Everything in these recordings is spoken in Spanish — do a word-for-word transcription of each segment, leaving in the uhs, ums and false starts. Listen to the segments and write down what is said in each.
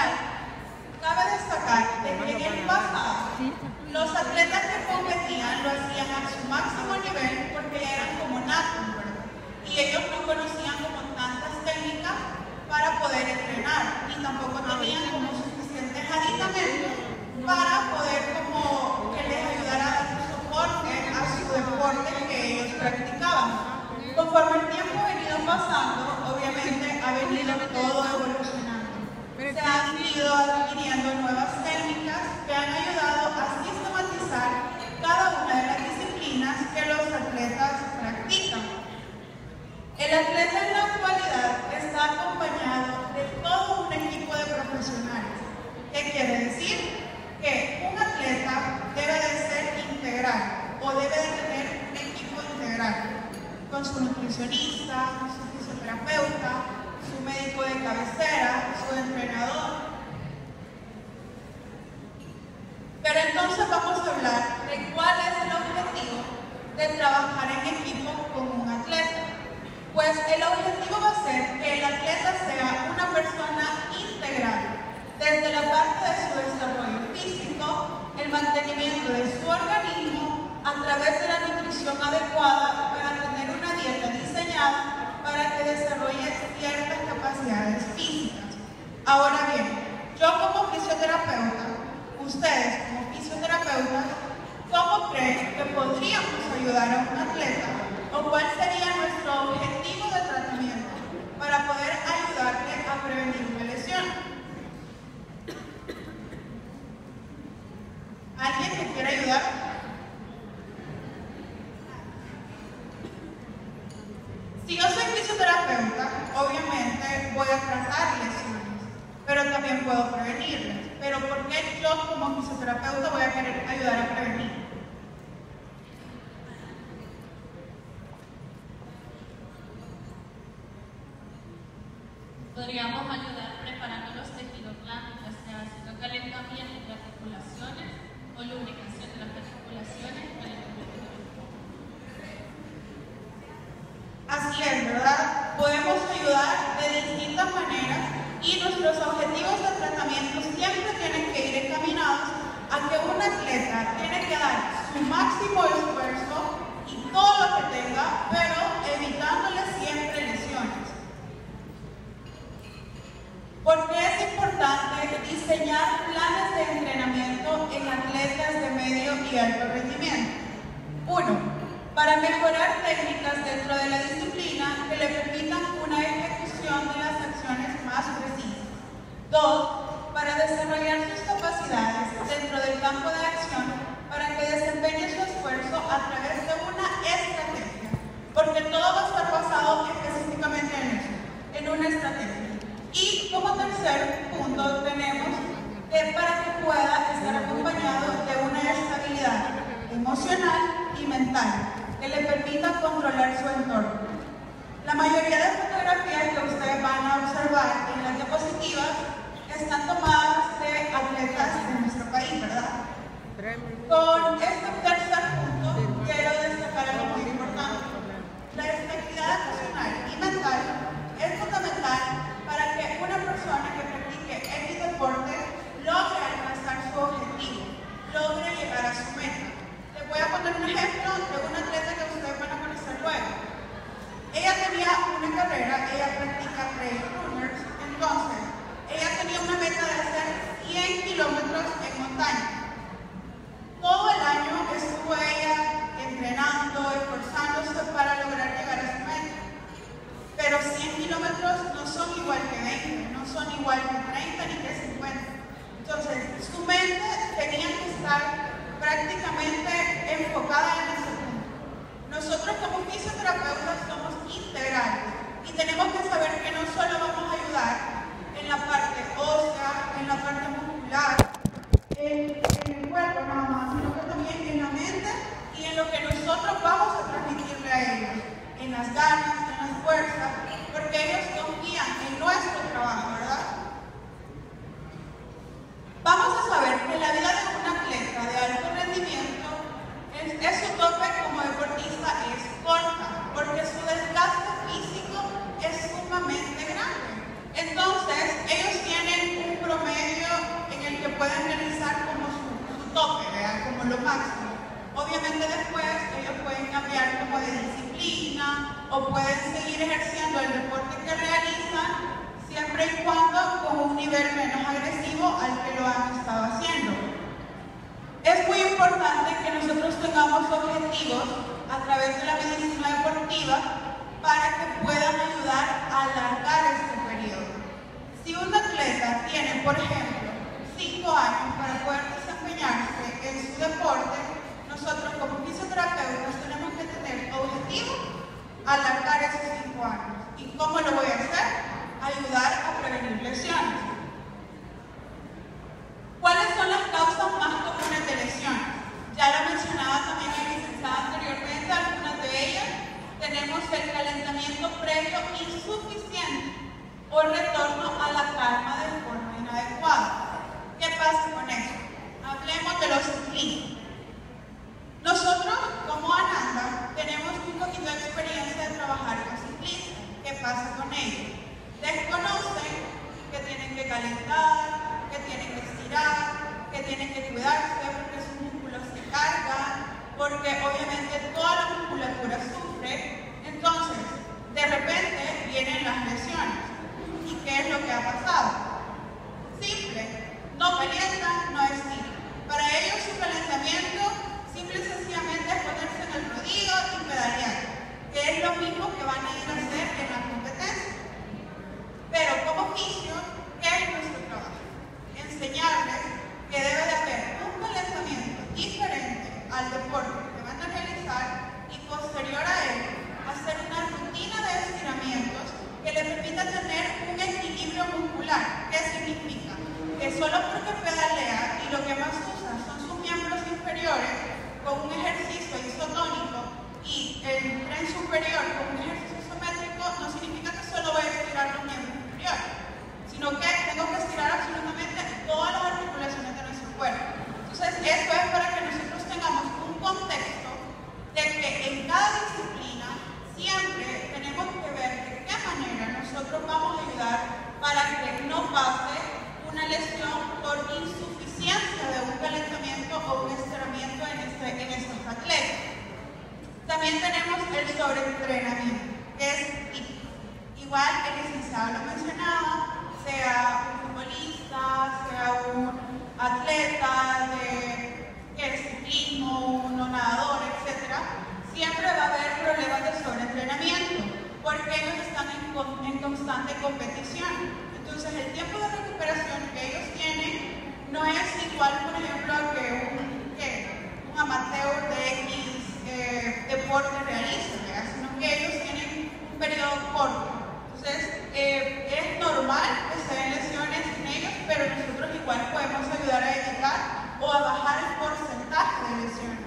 general, cabe destacar que en el pasado los atletas que competían lo hacían a su máximo nivel porque eran como natos, ¿verdad? Y ellos no conocían como tantas técnicas para poder entrenar y tampoco tenían como suficientes aditamentos para poder como que les ayudara a dar su soporte a su deporte que ellos practicaban. Conforme el tiempo ha venido pasando, obviamente ha venido todo evolucionando. Se han ido adquiriendo nuevas técnicas que han ayudado a sistematizar cada una de las disciplinas que los atletas practican. El atleta en la actualidad está acompañado de todo un equipo de profesionales. ¿Qué quiere decir? Que un atleta debe de ser integral o debe de tener un equipo integral, con su nutricionista, su fisioterapeuta, su médico de cabecera, su entrenador. Pero entonces vamos a hablar de cuál es el objetivo de trabajar en equipo con un atleta. Pues el objetivo va a ser que el atleta sea una persona integral, desde la parte de su desarrollo físico, el mantenimiento de su organismo, a través de la nutrición adecuada para tener una dieta diseñada para que desarrolle ciertas capacidades físicas. Ahora bien, yo como fisioterapeuta, ustedes como fisioterapeutas, ¿cómo creen que podríamos ayudar a un atleta? ¿O cuál sería nuestro objetivo de tratamiento para poder ayudarle a prevenir una lesión? ¿Alguien que quiera ayudar? Si yo soy fisioterapeuta, obviamente voy a tratar lesiones, pero también puedo prevenirlas. Pero ¿por qué yo como fisioterapeuta voy a querer ayudar a prevenir? Podríamos ayudar preparando los tejidos blandos, ya sea haciendo calentamiento de articulaciones o lubricación de las articulaciones. Así es, ¿verdad? Podemos ayudar de distintas maneras y nuestros objetivos de tratamiento siempre tienen que ir encaminados a que un atleta tiene que dar su máximo esfuerzo y todo lo que tenga, pero evitándole siempre lesiones. Porque es importante diseñar planes de entrenamiento en atletas de medio y alto rendimiento. Uno, para mejorar técnicas dentro de la disciplina que le permitan una ejecución de las acciones más precisas. Dos, para desarrollar sus capacidades dentro del campo de acción para que desempeñe su esfuerzo a través de una estrategia, porque todo va a estar basado específicamente en eso, en una estrategia. Y como tercer punto tenemos que para que pueda estar acompañado de una estabilidad emocional y mental, que le permita controlar su entorno. La mayoría de fotografías que ustedes van a observar en las diapositivas están tomadas de atletas de nuestro país, ¿verdad? Con este tercer punto quiero destacar algo muy importante. La estabilidad emocional y mental es fundamental para que una persona que practique X deporte logre alcanzar su objetivo, logre llegar a su meta. Voy a poner un ejemplo de una atleta que ustedes van a conocer luego. Ella tenía una carrera, ella practica trail runners, entonces ella tenía una meta de hacer cien kilómetros en montaña. Todo el año estuvo ella entrenando, esforzándose para lograr llegar a su meta. Pero cien kilómetros no son igual que veinte, no son igual que treinta ni que cincuenta. Entonces su mente tenía que estar prácticamente enfocada en ese punto. Nosotros como fisioterapeutas somos integrales y tenemos que saber que no solo vamos a ayudar en la parte ósea, en la parte muscular, en, en el cuerpo nada más, sino que también en la mente y en lo que nosotros vamos a transmitirle a ellos, en las ganas, en las fuerzas, porque ellos confían en nuestro trabajo, ¿verdad? Vamos a saber que la vida de un atleta de alto rendimiento es, es su tope como deportista es corta, porque su desgaste físico es sumamente grande. Entonces, ellos tienen un promedio obviamente después ellos pueden cambiar como de disciplina o pueden seguir ejerciendo el deporte que realizan, siempre y cuando con un nivel menos agresivo al que lo han estado haciendo. Es muy importante que nosotros tengamos objetivos a través de la medicina deportiva para que puedan ayudar a alargar este periodo. Si un atleta tiene, por ejemplo, cinco años para poder desempeñarse en su deporte, nosotros como fisioterapeutas tenemos que tener objetivo alargar esos cinco años. ¿Y cómo lo voy a hacer? Ayudar a prevenir lesiones. ¿Cuáles son las causas más comunes de lesiones? Ya lo mencionaba también la licenciada anteriormente, algunas de ellas. Tenemos el calentamiento previo insuficiente o retorno a la calma de forma inadecuada. ¿Qué pasa con eso? Hablemos de los ciclistas. Nosotros, como ANANDA, tenemos un poquito de experiencia de trabajar con ciclistas. ¿Qué pasa con ellos? Desconocen que tienen que calentar, que tienen que estirar, que tienen que cuidarse porque sus músculos se cargan, porque obviamente toda la musculatura sufre. Entonces, de repente vienen las lesiones. ¿Y qué es lo que ha pasado? Simple, no calientan, no estiran. Para ellos su calentamiento simple y sencillamente es ponerse en el rodillo y pedalear, que es lo mismo que van a ir a hacer en la competencia. Pero como oficio, ¿qué es nuestro trabajo? Enseñarles que debe de haber un calentamiento diferente al deporte que van a realizar y posterior a él, hacer una rutina de estiramientos que les permita tener un equilibrio muscular. ¿Qué significa? Que solo porque pedalea y lo que más usa son sus miembros inferiores con un ejercicio isotónico y el tren superior con un ejercicio isométrico, no significa que solo voy a estirar los miembros, sino que tengo que estirar absolutamente todas las articulaciones de nuestro cuerpo. Entonces, esto es para que nosotros tengamos un contexto de que en cada disciplina siempre tenemos que ver de qué manera nosotros vamos a ayudar para que no pase una lesión por insuficiencia de un calentamiento o un estiramiento en, este, en estos atletas. También tenemos el sobreentrenamiento, que es igual el licenciado lo mencionaba, sea un futbolista, sea un atleta de ciclismo, un nadador, etcétera, siempre va a haber problemas de sobreentrenamiento porque ellos están en, en constante competición. Entonces el tiempo de recuperación que ellos tienen no es igual, por ejemplo, a que un, que un amateur de X eh, deporte realiza, ¿verdad? Sino que ellos tienen un periodo corto. Entonces, eh, es normal que se den lesiones en ellos, pero nosotros igual podemos ayudar a evitar o a bajar el porcentaje de lesiones.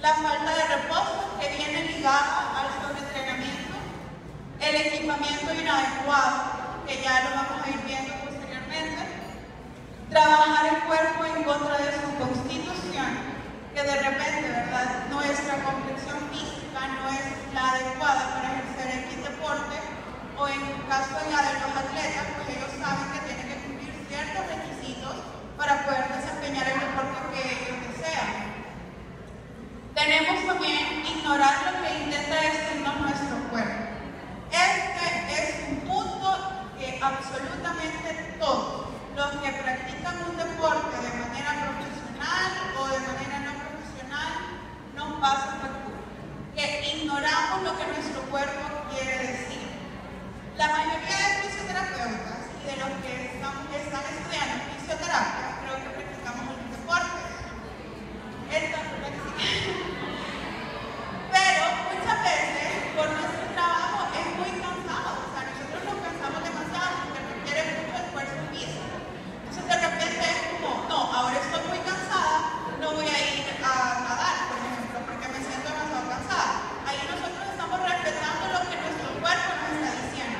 La falta de reposo que viene ligada al sobreentrenamiento, el equipamiento inadecuado, que ya lo vamos a ir viendo posteriormente, trabajar el cuerpo en contra de su constitución, que de repente, ¿verdad? Nuestra complexión física no es la adecuada para ejercer X deporte. O en el caso de los atletas, pues ellos saben que tienen que cumplir ciertos requisitos para poder desempeñar el deporte que ellos desean. Tenemos también ignorar lo que intenta decirnos nuestro cuerpo. Este es un punto que absolutamente todos los que practican un deporte de manera profesional o de manera no profesional nos pasa factura. Que ignoramos lo que nuestro cuerpo quiere decir. La mayoría de fisioterapeutas y de los que están, que están estudiando fisioterapia, creo que practicamos muchos deportes. Pero muchas veces, por nuestro trabajo, es muy cansado. O sea, nosotros nos cansamos demasiado porque requiere mucho esfuerzo físico. Entonces, de repente es como, no, ahora estoy muy cansada, no voy a ir a nadar, por ejemplo, porque me siento demasiado cansada. Ahí nosotros estamos respetando lo que nuestro cuerpo nos está diciendo.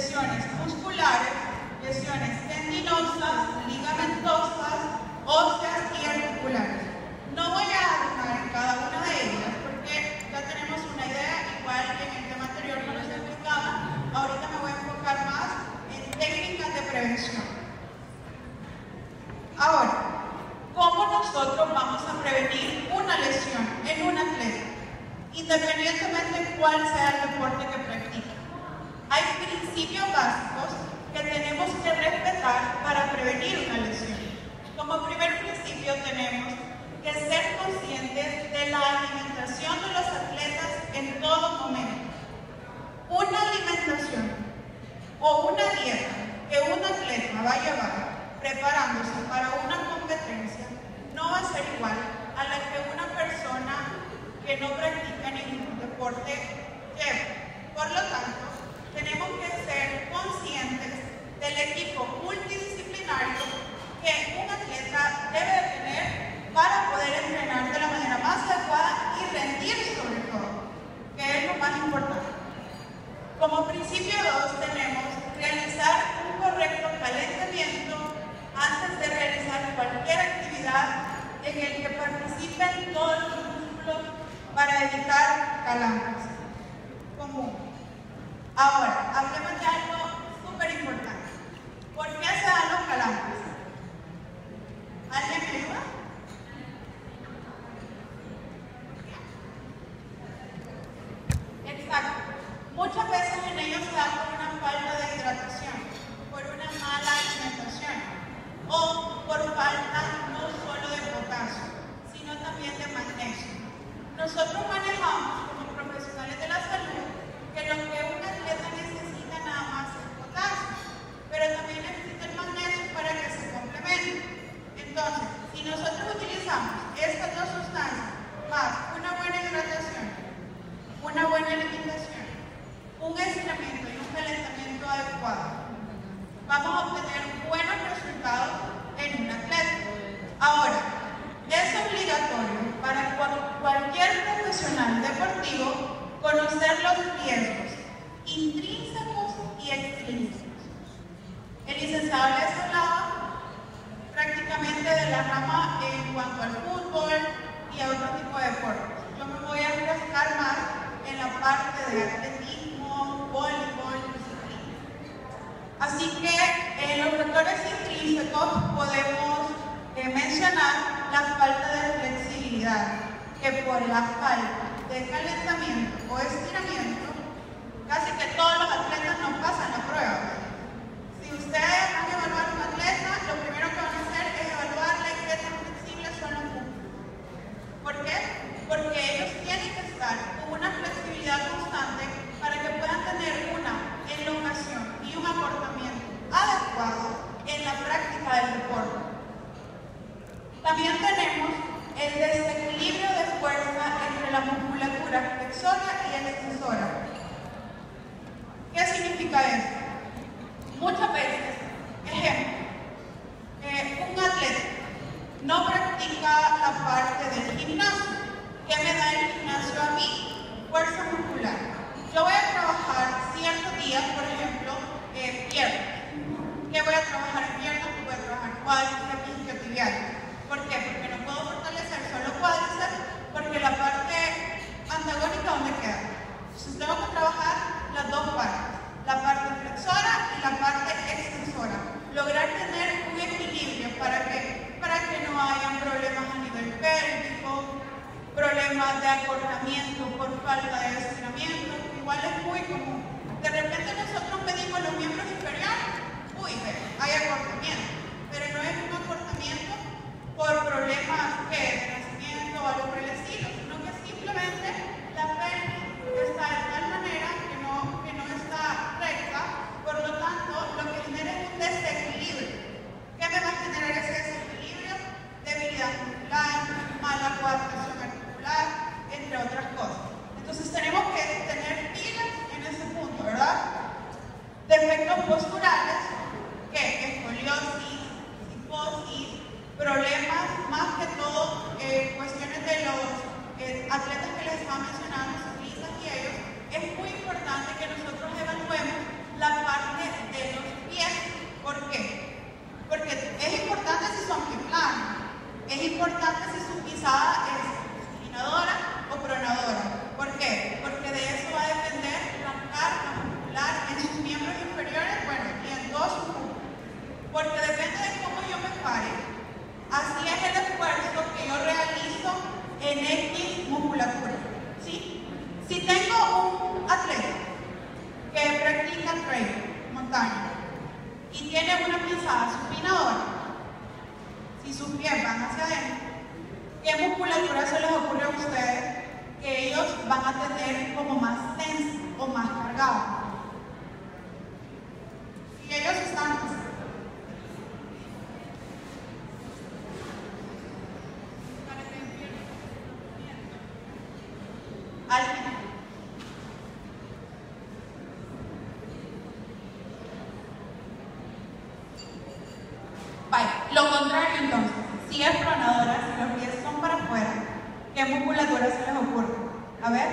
lesiones musculares, lesiones tendinosas, ligamentosas, óseas y articulares. No voy a hablar en cada una de ellas porque ya tenemos una idea, igual que en el tema anterior no les explicaba. Ahorita me voy a enfocar más en técnicas de prevención. Ahora, ¿cómo nosotros vamos a prevenir una lesión en un atleta? Independientemente cuál sea el deporte que practica. Hay principios básicos que tenemos que respetar para prevenir una lesión. Como primer principio tenemos que ser conscientes de la alimentación de los atletas en todo momento. Una alimentación o una dieta que un atleta va a llevar preparándose para una competencia no va a ser igual a la que una persona que no practica ningún deporte lleva. Por lo tanto, tenemos que ser conscientes del equipo multidisciplinario que un atleta debe tener para poder entrenar de la manera más adecuada y rendir sobre todo, que es lo más importante. Como principio dos tenemos realizar un correcto calentamiento antes de realizar cualquier actividad en el que participen todos los músculos para evitar calambres común. Ahora, hablemos de algo súper importante. ¿Por qué se dan los calambres? ¿Alguien me ayuda? Exacto. Muchas veces en ellos se dan por una falta de hidratación, por una mala alimentación o por falta no solo de potasio, sino también de magnesio. Nosotros manejamos como profesionales de la salud que lo que un atleta necesita nada más es potasio, pero también necesita el magnesio para que se complemente. Entonces, si nosotros utilizamos estas dos sustancias, más una buena hidratación, una buena alimentación, un estiramiento y un calentamiento adecuado, vamos a obtener buenos resultados en un atleta. Ahora, es obligatorio para cualquier profesional deportivo conocer los riesgos intrínsecos y extrínsecos. El licenciado les hablaba prácticamente de la rama en cuanto al fútbol y a otro tipo de deportes. Yo me voy a enfocar más en la parte de atletismo, voleibol, disciplina. Así que eh, los factores intrínsecos podemos eh, mencionar la falta de flexibilidad, que por la falta de calentamiento o estiramiento, casi que todos los atletas no pasan la prueba. Si ustedes van a evaluar a un atleta, lo primero que van a hacer es evaluarle qué tan flexibles son los músculos. ¿Por qué? Porque ellos tienen que estar con una flexibilidad constante para que puedan tener una elongación y un acortamiento adecuado en la práctica del deporte. También tenemos el desequilibrio de fuerza entre la musculatura flexora y extensora. ¿Qué significa esto? Muchas veces, ejemplo, eh, un atleta no practica la parte del gimnasio. ¿Qué me da el gimnasio a mí? Fuerza muscular. Yo voy a trabajar ciertos días, por ejemplo, eh, piernas. ¿Qué voy a trabajar en piernas? ¿Qué voy a trabajar cuádriceps, isquiotibiales? ¿Por qué? Porque no puedo fortalecer solo cuádriceps, porque la parte antagónica, ¿dónde queda? Entonces tengo que trabajar las dos partes, la parte flexora y la parte extensora. Lograr tener un equilibrio para que, para que no hayan problemas a nivel pélvico, problemas de acortamiento por falta de estiramiento, igual es muy común. De repente nosotros medimos los miembros inferiores, uy, hay acortamiento, pero no es un acortamiento por problemas que de nacimiento o algo por el estilo, sino que simplemente la pelvis está de tal manera que no, que no está recta, por lo tanto lo que genera es un desequilibrio. ¿Qué me va a generar ese desequilibrio? Debilidad muscular, mala coordinación articular, entre otras cosas. Entonces tenemos que tener pilas en ese punto, ¿verdad? Defectos posturales, que escoliosis, cifosis, problemas más que todo eh, cuestiones de los eh, atletas que les estaba mencionando, ciclistas y ellos, es muy importante que nosotros evaluemos la parte importante si su pisada es inclinadora o pronadora. ¿Por qué? Porque de eso va a depender la carga muscular en sus miembros inferiores, bueno, y en todos sus músculos. Porque depende de cómo yo me pare, así es el esfuerzo que yo realizo en X musculatura, ¿sí? Si tengo un atleta que practica trail, montaña, y tiene una pisada supinadora, si sus pies van hacia adentro, ¿qué musculatura se les ocurre a ustedes que ellos van a tener como más tenso o más cargado? Y ellos están así. Al final. Vale, lo contrario entonces, si es pronadora, si los pies son para afuera, ¿qué musculatura se les ocurre? A ver.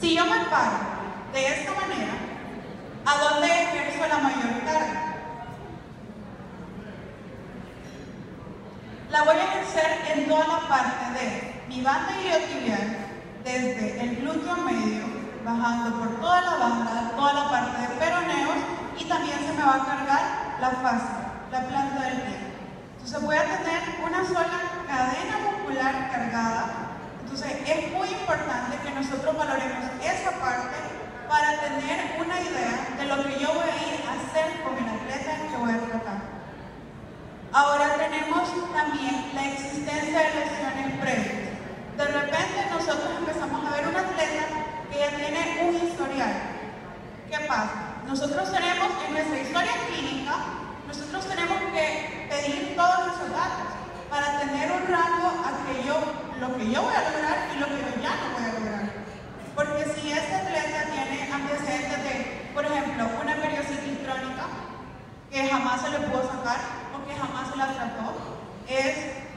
Si yo me paro de esta manera, ¿a dónde ejerzo la mayor carga? La voy a ejercer en toda la parte de mi banda iliotibial, desde el glúteo medio, bajando por toda la banda, toda la parte de peroneos, y también se me va a cargar la fascia, la planta del pie. Entonces voy a tener una sola cadena muscular cargada. Entonces es muy importante que nosotros valoremos esa parte para tener una idea de lo que yo voy a ir a hacer con el atleta que voy a tratar. Ahora tenemos también la existencia de lesiones previas. De repente nosotros empezamos a ver un atleta que ya tiene un historial. ¿Qué pasa? Nosotros tenemos en nuestra historia clínica, nosotros tenemos que pedir todos esos datos para tener un rango a que yo, lo que yo voy a lograr y lo que yo ya no voy a lograr. Porque si este atleta tiene antecedentes de, por ejemplo, una periositis crónica que jamás se le pudo sacar o que jamás se la trató, es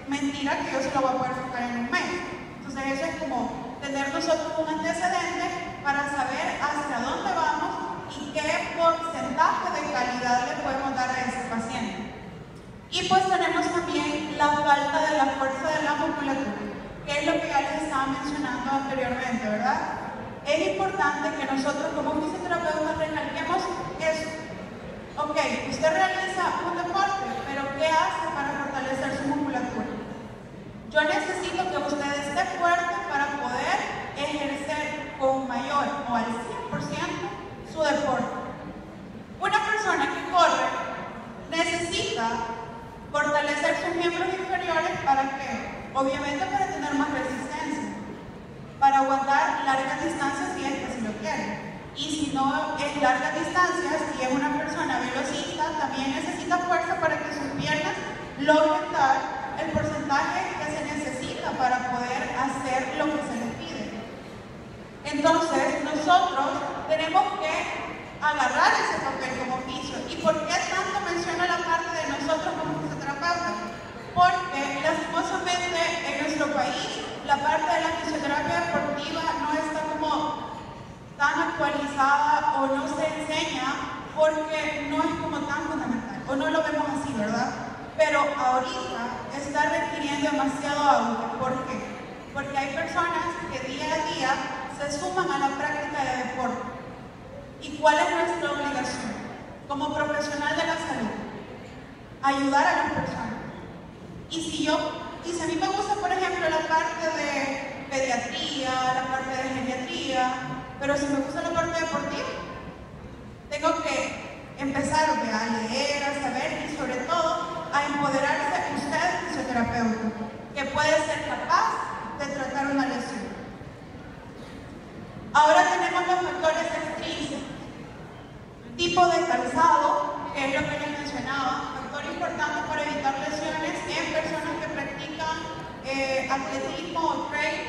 mentira que yo se lo voy a poder sacar en un mes. Entonces eso es como tener nosotros un antecedente para saber hacia dónde vamos y qué porcentaje de calidad le podemos dar a ese paciente. Y pues tenemos también la falta de la fuerza de la musculatura, que es lo que ya les estaba mencionando anteriormente, ¿verdad? Es importante que nosotros como fisioterapeutas recalquemos eso. Ok, usted realiza un deporte, pero ¿qué hace para fortalecer su musculatura? Yo necesito que usted esté fuerte para poder ejercer con mayor o al cien por ciento su deporte. Una persona que corre necesita fortalecer sus miembros inferiores para que, obviamente, para tener más resistencia, para aguantar largas distancias si es que si lo quiere. Y si no es largas distancias, si es una persona velocista, también necesita fuerza para que sus piernas logren dar el porcentaje que se necesita para poder hacer lo que se les pide. Entonces nosotros tenemos que agarrar ese papel como oficio. ¿Y por qué tanto menciono la parte de nosotros como fisioterapeutas? Porque lastimosamente en nuestro país la parte de la fisioterapia deportiva no está como tan actualizada o no se enseña porque no es como tan fundamental o no lo vemos así, ¿verdad? Pero ahorita está requiriendo demasiado auge. ¿Por qué? Porque hay personas que día a día se suman a la práctica de deporte. ¿Y cuál es nuestra obligación como profesional de la salud? Ayudar a las personas. Y si yo, y si a mí me gusta, por ejemplo, la parte de pediatría, la parte de geriatría, pero si me gusta la parte deportiva, tengo que empezar a leer, a saber y sobre todo a empoderarse usted, fisioterapeuta, que puede ser capaz de tratar una lesión. Ahora tenemos los factores extrínsecos, tipo de calzado, que es lo que les mencionaba, factor importante para evitar lesiones en personas que practican eh, atletismo o trail,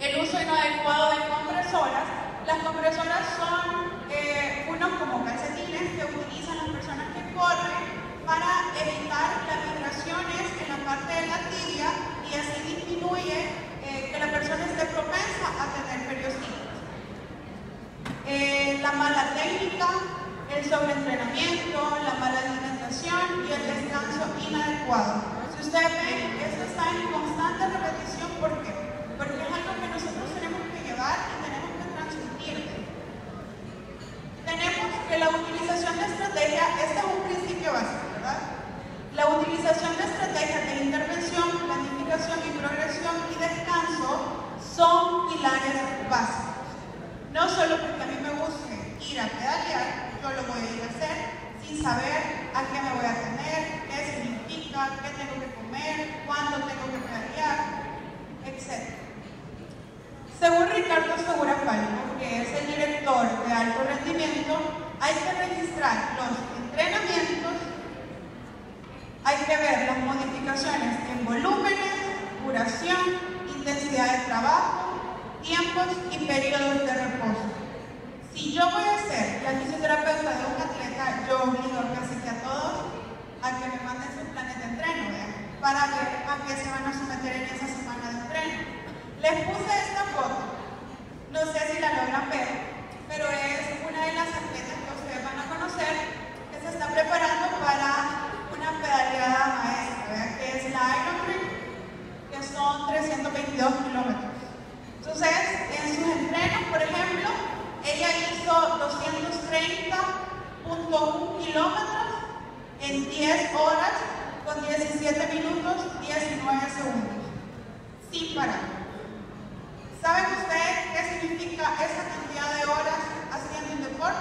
el uso inadecuado de compresoras. Las compresoras son eh, unos como calcetines que utilizan las personas que corren para evitar las vibraciones en la parte de la tibia y así disminuye eh, que la persona esté propensa a tener periositis. Eh, la mala técnica, el sobreentrenamiento, la mala alimentación y el descanso inadecuado. Si usted ve, eso está en constante repetición. ¿Por qué? Porque es algo que nosotros tenemos que llevar y tenemos que transmitir. Tenemos que la utilización de estrategia, este es un principio básico, ¿verdad? La utilización de estrategias de intervención, planificación y progresión y descanso son pilares básicos. No solo porque a mí me guste ir a pedalear, yo lo voy a ir a hacer sin saber a qué me voy a tener, qué significa, qué tengo que comer, cuándo tengo que pedalear, etcétera. Según Ricardo Segura Palma, que es el director de alto rendimiento, hay que registrar los entrenamientos, hay que ver las modificaciones en volúmenes, duración, intensidad de trabajo, tiempos y periodos de reposo. Si yo voy a ser la fisioterapeuta de un atleta, yo obligo casi que a todos a que me manden sus planes de entreno, ¿verdad? Para ver a qué se van a someter en esa semana de entreno. Les puse esta foto, no sé si la logran ver, pero es una de las atletas que ustedes van a conocer que se está preparando para una pedaleada maestra, ¿verdad? Que es la Ironman, que son trescientos veintidós kilómetros. Entonces, en sus entrenos, por ejemplo, ella hizo doscientos treinta punto uno kilómetros en diez horas con diecisiete minutos, diecinueve segundos, sin parar. ¿Saben ustedes qué significa esa cantidad de horas haciendo un deporte?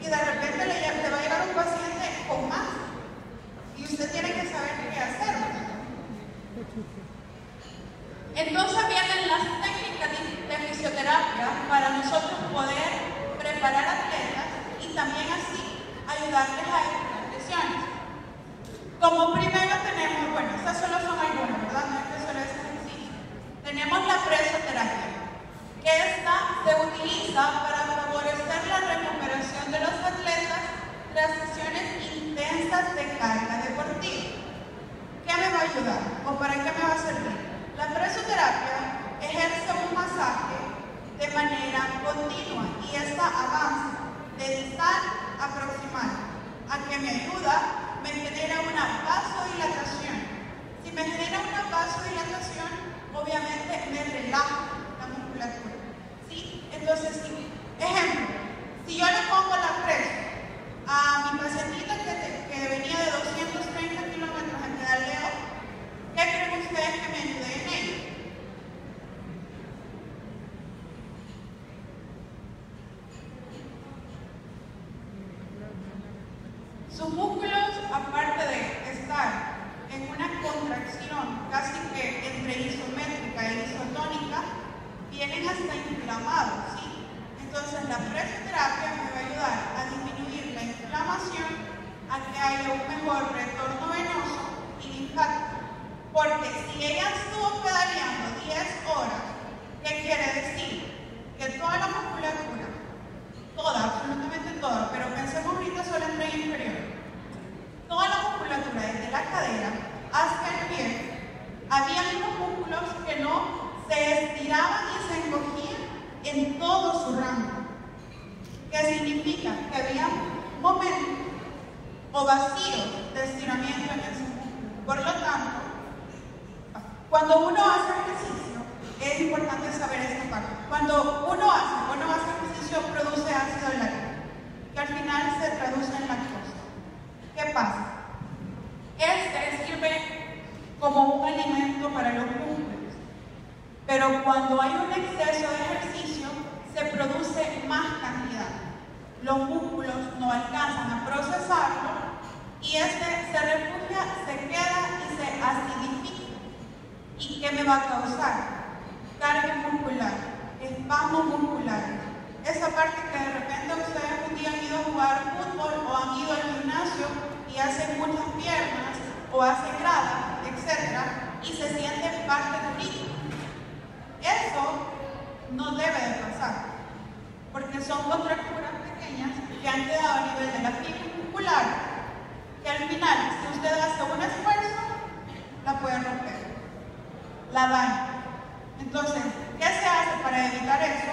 Y de repente le, le va a llegar un paciente con más y usted tiene que saber qué hacer, ¿no? Entonces vienen las técnicas de fisioterapia para nosotros poder preparar atletas y también así ayudarles a evitar lesiones. Como primero tenemos, bueno, estas solo son algunas, ¿verdad? No es que solo es sencillo. Tenemos la presoterapia, que esta se utiliza para favorecer la recuperación de los atletas tras sesiones intensas de carga deportiva. ¿Qué me va a ayudar o para qué me va a servir? La presoterapia ejerce un masaje de manera continua y esta avanza de distal a proximal, a que me ayuda, me genera una vasodilatación. Si me genera una vasodilatación, obviamente me relaja la musculatura. Entonces, ejemplo, si yo le pongo la presa a mi pacientita que, que venía de doscientos treinta kilómetros a pedaleo, ¿qué creen ustedes que me ayude en ello? Sus músculos, aparte de estar en una contracción casi que entre isométrica e isotónica, vienen hasta inflamados, ¿sí? Entonces la presoterapia me va a ayudar a disminuir la inflamación, a que haya un mejor retorno venoso y linfático. Porque si ella estuvo pedaleando diez horas, ¿qué quiere decir? Que toda la musculatura, toda, absolutamente toda, pero pensemos ahorita solo en tren inferior, toda la musculatura desde la cadera hasta el pie, había unos músculos que no se estiraban y se encogían en todo su rango. ¿Qué significa? Que había momentos o vacíos de estiramiento en el músculo. Por lo tanto, cuando uno hace ejercicio, es importante saber esta parte. Cuando uno hace, uno hace ejercicio, produce ácido láctico, que al final se traduce en lactosa. ¿Qué pasa? Este sirve como un alimento para los músculos. Pero cuando hay un exceso de ejercicio, se produce más cantidad. Los músculos no alcanzan a procesarlo y este se refugia, se queda y se acidifica. ¿Y qué me va a causar? Carga muscular, espasmos musculares. Esa parte que de repente ustedes un día han ido a jugar fútbol o han ido al gimnasio y hacen muchas piernas o hacen gradas, etcétera, y se sienten parte durísima. Eso no debe de pasar, porque son contracturas pequeñas que han quedado a nivel de la fibra muscular, que al final, si usted hace un esfuerzo, la puede romper, la daña. Entonces, ¿qué se hace para evitar eso?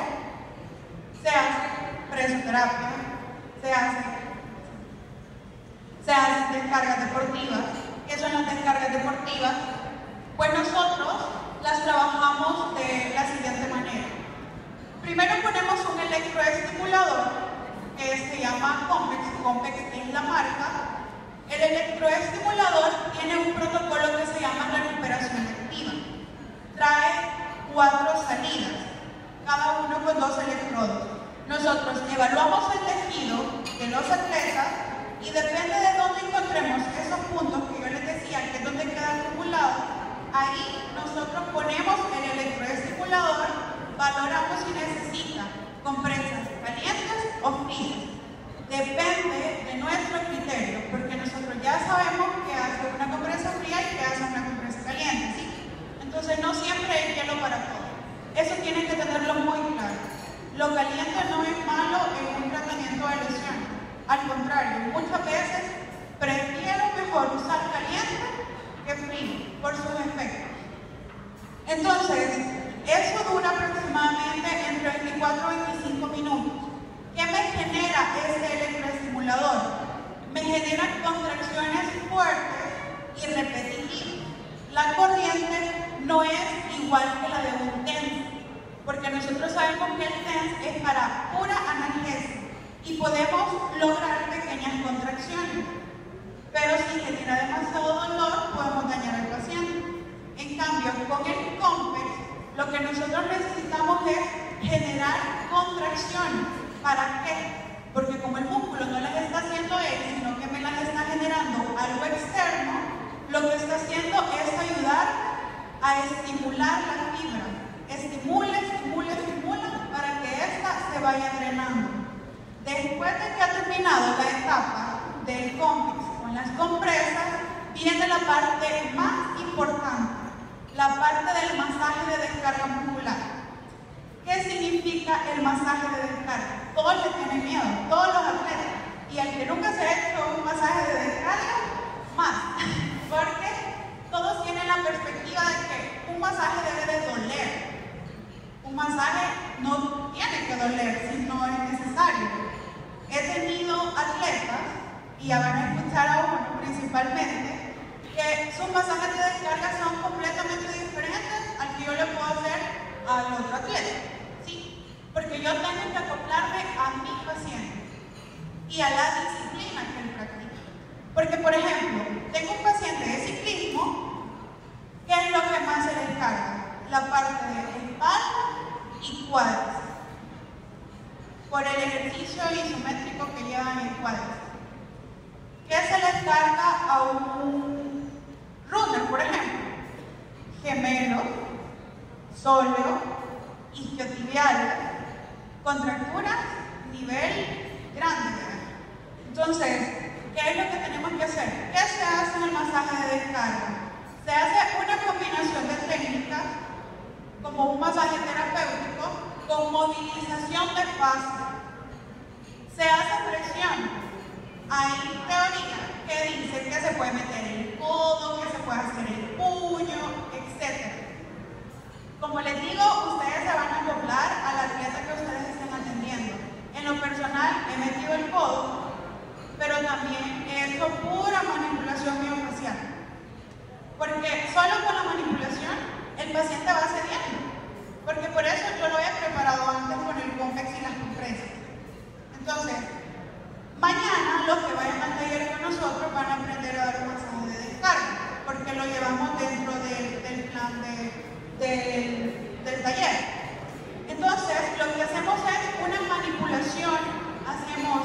Se hace presoterapia, se hacen, se hacen descargas deportivas. ¿Qué son las descargas deportivas? Pues nosotros las trabajamos de la siguiente manera. Primero ponemos un electroestimulador que se llama COMPEX, COMPEX es la marca. El electroestimulador tiene un protocolo que se llama recuperación activa. Trae cuatro salidas, cada uno con dos electrodos. Nosotros evaluamos el tejido de los atletas y depende de dónde encontremos esos puntos que yo les decía, que es donde queda acumulado, ahí nosotros ponemos el electroestimulador, valoramos si necesita compresas calientes o frías. Depende de nuestro criterio, porque nosotros ya sabemos que hace una compresa fría y que hace una compresa caliente, ¿sí? Entonces no siempre hay hielo para todo. Eso tienen que tenerlo muy claro. Lo caliente no es malo en un tratamiento de lesión. Al contrario, muchas veces prefiero mejor usar caliente que frío por sus efectos. Entonces, eso dura aproximadamente entre veinticuatro y veinticinco minutos. ¿Qué me genera ese electroestimulador? Me genera contracciones fuertes y repetitivas. La corriente no es igual que la de un TENS, porque nosotros sabemos que el TENS es para pura analgesia y podemos lograr pequeñas contracciones, pero si genera demasiado dolor podemos dañar al paciente. En cambio, con el COMPEX lo que nosotros necesitamos es generar contracciones. ¿Para qué? Porque como el músculo no las está haciendo él, sino que me las está generando algo externo, lo que está haciendo es ayudar a estimular la fibra. Estimula, estimula, estimula para que esta se vaya drenando. Después de que ha terminado la etapa del COMPEX con las compresas, viene la parte más importante, la parte del masaje de descarga muscular. ¿Qué significa el masaje de descarga? Todos le tienen miedo, todos los atletas, y al que nunca se ha hecho un masaje de descarga, más, porque todos tienen la perspectiva de que un masaje debe de doler. Un masaje no tiene que doler si no es necesario. He tenido atletas, y ya van a escuchar a uno principalmente, que sus masajes de descarga son completamente diferentes al que yo le puedo hacer al otro atleta, ¿sí? Porque yo tengo que acoplarme a mi paciente y a la disciplina que él practica. Porque, por ejemplo, tengo un paciente de ciclismo, ¿qué es lo que más se descarga? La parte de espalda y cuádriceps, por el ejercicio isométrico que llevan en cuádriceps. ¿Qué se les carga a un runner, por ejemplo? Gemelo, sóleo, isquiotibiales, contracturas, nivel grande. Entonces, ¿qué es lo que tenemos que hacer? ¿Qué se hace en el masaje de descarga? Se hace una combinación de técnicas, como un masaje terapéutico con movilización de fascia. Se hace presión. Hay teoría que dice que se puede meter el codo, que se puede hacer el puño, etcétera. Como les digo, ustedes se van a acoplar a la atleta que ustedes estén atendiendo. En lo personal he metido el codo, pero también he hecho pura manipulación miofacial. Porque solo con la manipulación el paciente va cediendo, porque por eso yo lo he preparado antes con el COMPEX y las compresas. Entonces, mañana los que vayan al taller con nosotros van a aprender a dar un masaje de descarga, porque lo llevamos dentro del, del plan de, del, del taller. Entonces, lo que hacemos es una manipulación, hacemos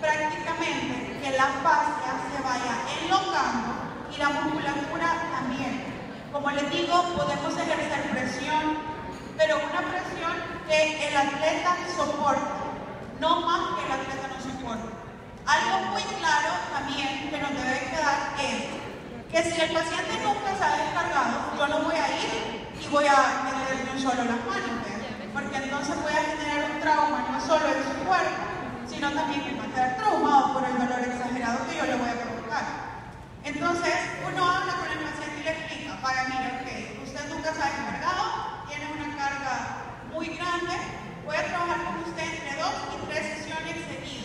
prácticamente que la fascia se vaya enlocando y la musculatura también. Como les digo, podemos ejercer presión, pero una presión que el atleta soporta, no más que el atleta no soporta. Algo muy claro también que nos debe quedar es que si el paciente nunca se ha descargado, yo lo voy a ir y voy a meterle solo las manos, ¿eh? Porque entonces voy a generar un trauma no solo en su cuerpo, sino también que va a quedar traumado por el dolor exagerado que yo le voy a provocar. Entonces, uno habla con el paciente y le explica: para mí, ok, usted nunca se ha descargado, tiene una carga muy grande, puede trabajar con usted entre dos y tres sesiones seguidas.